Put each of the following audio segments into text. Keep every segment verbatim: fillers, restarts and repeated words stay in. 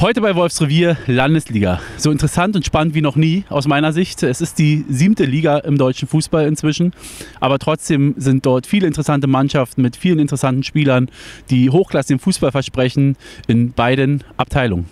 Heute bei Wolfsrevier Landesliga. So interessant und spannend wie noch nie aus meiner Sicht. Es ist die siebte Liga im deutschen Fußball inzwischen. Aber trotzdem sind dort viele interessante Mannschaften mit vielen interessanten Spielern, die hochklassigen Fußball versprechen in beiden Abteilungen.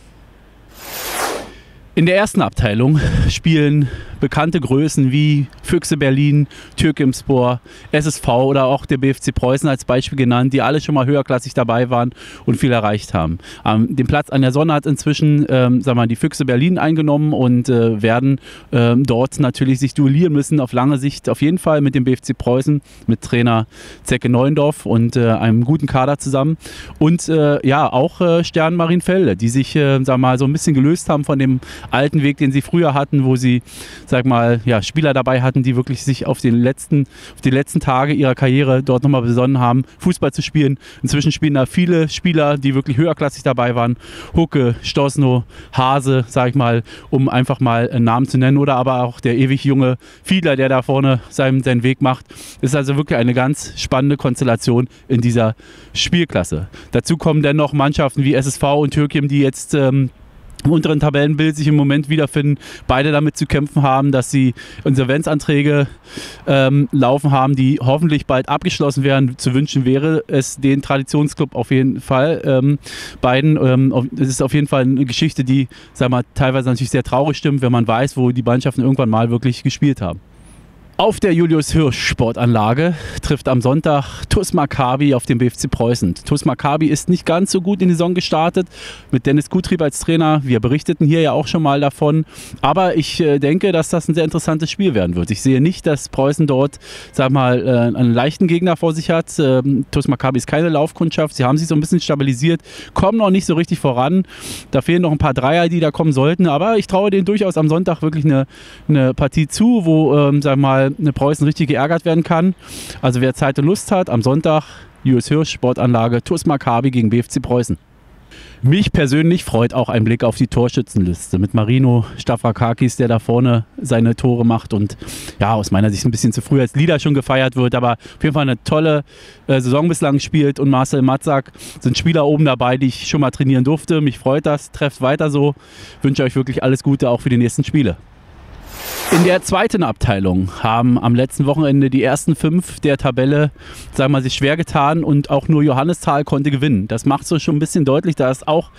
In der ersten Abteilung spielen bekannte Größen wie Füchse Berlin, Türkiyemspor, S S V oder auch der B F C Preußen als Beispiel genannt, die alle schon mal höherklassig dabei waren und viel erreicht haben. Ähm, den Platz an der Sonne hat inzwischen ähm, sagen wir mal, die Füchse Berlin eingenommen und äh, werden ähm, dort natürlich sich duellieren müssen, auf lange Sicht auf jeden Fall mit dem B F C Preußen, mit Trainer Zecke Neuendorf und äh, einem guten Kader zusammen. Und äh, ja, auch äh, Sternen Marienfelde, die sich äh, sagen wir mal, so ein bisschen gelöst haben von dem alten Weg, den sie früher hatten, wo sie, sag mal, ja, Spieler dabei hatten, die wirklich sich auf den letzten, auf die letzten Tage ihrer Karriere dort nochmal besonnen haben, Fußball zu spielen. Inzwischen spielen da viele Spieler, die wirklich höherklassig dabei waren. Hucke, Stossno, Hase, sag ich mal, um einfach mal einen Namen zu nennen, oder aber auch der ewig junge Fiedler, der da vorne seinen, seinen Weg macht. Ist also wirklich eine ganz spannende Konstellation in dieser Spielklasse. Dazu kommen dann noch Mannschaften wie S S V und Türkiyem, die jetzt ähm, im unteren Tabellenbild sich im Moment wiederfinden, beide damit zu kämpfen haben, dass sie Insolvenzanträge ähm, laufen haben, die hoffentlich bald abgeschlossen werden. Zu wünschen wäre es den Traditionsclub auf jeden Fall. Ähm, beiden, ähm, es ist auf jeden Fall eine Geschichte, die, sag mal, teilweise natürlich sehr traurig stimmt, wenn man weiß, wo die Mannschaften irgendwann mal wirklich gespielt haben. Auf der Julius-Hirsch-Sportanlage trifft am Sonntag TuS Makkabi auf den B F C Preußen. TuS Makkabi ist nicht ganz so gut in die Saison gestartet, mit Dennis Gutrieb als Trainer. Wir berichteten hier ja auch schon mal davon. Aber ich äh, denke, dass das ein sehr interessantes Spiel werden wird. Ich sehe nicht, dass Preußen dort, sag mal, äh, einen leichten Gegner vor sich hat. Ähm, TuS Makkabi ist keine Laufkundschaft. Sie haben sich so ein bisschen stabilisiert, kommen noch nicht so richtig voran. Da fehlen noch ein paar Dreier, die da kommen sollten. Aber ich traue denen durchaus am Sonntag wirklich eine, eine Partie zu, wo, ähm, sag mal, eine Preußen richtig geärgert werden kann. Also wer Zeit und Lust hat, am Sonntag Julius-Hirsch-Sportanlage, TuS Makkabi gegen B F C Preußen. Mich persönlich freut auch ein Blick auf die Torschützenliste mit Marino Staffrakakis, der da vorne seine Tore macht und ja, aus meiner Sicht ein bisschen zu früh als Leader schon gefeiert wird, aber auf jeden Fall eine tolle äh, Saison bislang spielt, und Marcel Matzak sind Spieler oben dabei, die ich schon mal trainieren durfte. Mich freut das, trefft weiter so, wünsche euch wirklich alles Gute auch für die nächsten Spiele. In der zweiten Abteilung haben am letzten Wochenende die ersten fünf der Tabelle, sagen wir mal, sich schwer getan, und auch nur Johannesthal konnte gewinnen. Das macht so schon ein bisschen deutlich, da ist auch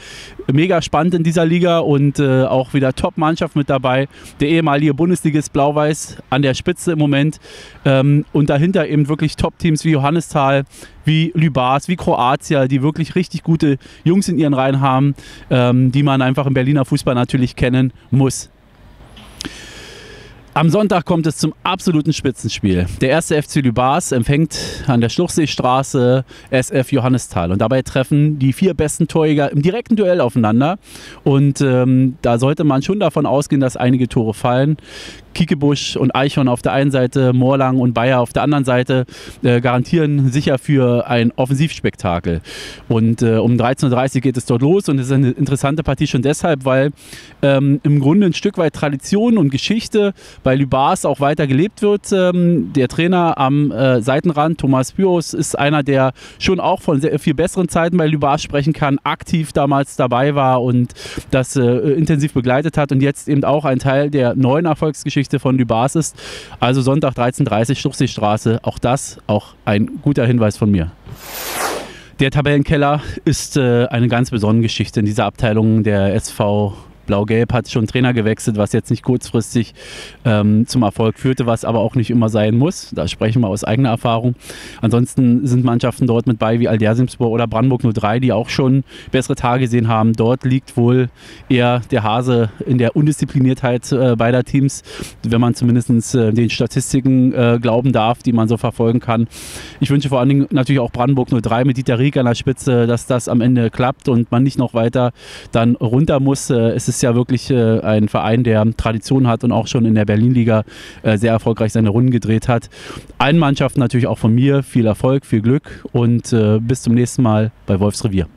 mega spannend in dieser Liga und äh, auch wieder Top-Mannschaft mit dabei. Der ehemalige Bundesligist Blau-Weiß an der Spitze im Moment ähm, und dahinter eben wirklich Top-Teams wie Johannesthal, wie Lübars, wie Kroatia, die wirklich richtig gute Jungs in ihren Reihen haben, ähm, die man einfach im Berliner Fußball natürlich kennen muss. Am Sonntag kommt es zum absoluten Spitzenspiel. Der erste F C Lübars empfängt an der Schluchseestraße S F Johannesthal. Und dabei treffen die vier besten Torjäger im direkten Duell aufeinander. Und ähm, da sollte man schon davon ausgehen, dass einige Tore fallen. Kiekebusch und Eichhorn auf der einen Seite, Morlang und Bayer auf der anderen Seite äh, garantieren sicher für ein Offensivspektakel. Und äh, um dreizehn Uhr dreißig geht es dort los, und es ist eine interessante Partie schon deshalb, weil ähm, im Grunde ein Stück weit Tradition und Geschichte bei Lübars auch weiter gelebt wird. Ähm, der Trainer am äh, Seitenrand, Thomas Büros, ist einer, der schon auch von sehr viel besseren Zeiten bei Lübars sprechen kann, aktiv damals dabei war und das äh, intensiv begleitet hat und jetzt eben auch ein Teil der neuen Erfolgsgeschichte von Lübars ist. Also Sonntag dreizehn Uhr dreißig, Schluchseestraße, auch das, auch ein guter Hinweis von mir. Der Tabellenkeller ist äh, eine ganz besondere Geschichte in dieser Abteilung. Der S V Blau-Gelb hat schon Trainer gewechselt, was jetzt nicht kurzfristig ähm, zum Erfolg führte, was aber auch nicht immer sein muss. Da sprechen wir aus eigener Erfahrung. Ansonsten sind Mannschaften dort mit bei wie Aldersimsburg oder Brandenburg null drei, die auch schon bessere Tage gesehen haben. Dort liegt wohl eher der Hase in der Undiszipliniertheit äh, beider Teams, wenn man zumindest äh, den Statistiken äh, glauben darf, die man so verfolgen kann. Ich wünsche vor allen Dingen natürlich auch Brandenburg null drei mit Dieter Rieke an der Spitze, dass das am Ende klappt und man nicht noch weiter dann runter muss. Äh, es ist ja wirklich äh, ein Verein, der Tradition hat und auch schon in der Berlin-Liga äh, sehr erfolgreich seine Runden gedreht hat. Allen Mannschaften natürlich auch von mir viel Erfolg, viel Glück und äh, bis zum nächsten Mal bei Wolfsrevier.